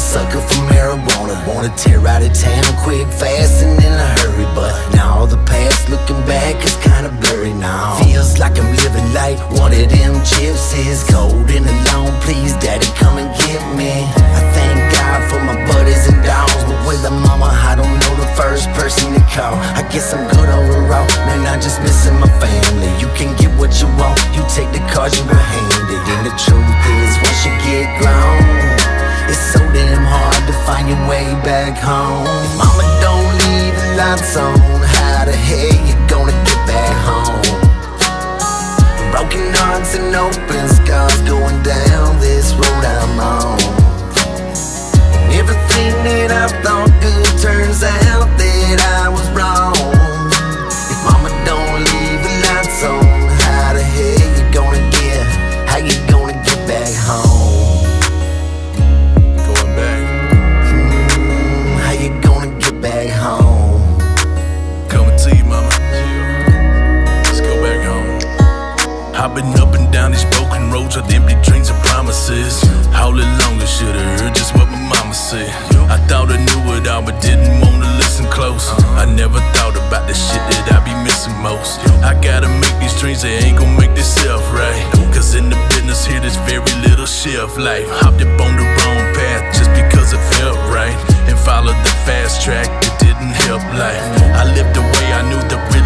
sucker for marijuana. Wanna tear out of town quick, fast, and in a hurry. But now all the past looking back is kinda blurry now. Feels like I'm living like one of them chips is cold and alone. Please, daddy, come and get me. I thank God for my buddies and dogs, but with a mama, I don't know the first person to call. I guess I'm good overall, man, I'm just missing my family. You can get what you want, you take the cards you were handed. And the truth is, once you get grown, it's so damn hard to find your way back home. If mama don't leave the lights on, how the hell you gonna get back home? Broken hearts and open scars going down this road I'm on. And everything that I thought good turns out that I was wrong. If mama don't leave the lights on, how the hell you gonna get, how you gonna get back home? I've been up and down these broken roads with empty dreams and promises. All along I should've heard just what my mama said. I thought I knew it all but didn't wanna listen close. I never thought about the shit that I be missing most. I gotta make these dreams, they ain't gon' make themselves right. Cause in the business here there's very little shelf life. Hopped up on the wrong path just because it felt right, and followed the fast track that didn't help life. I lived the way I knew the real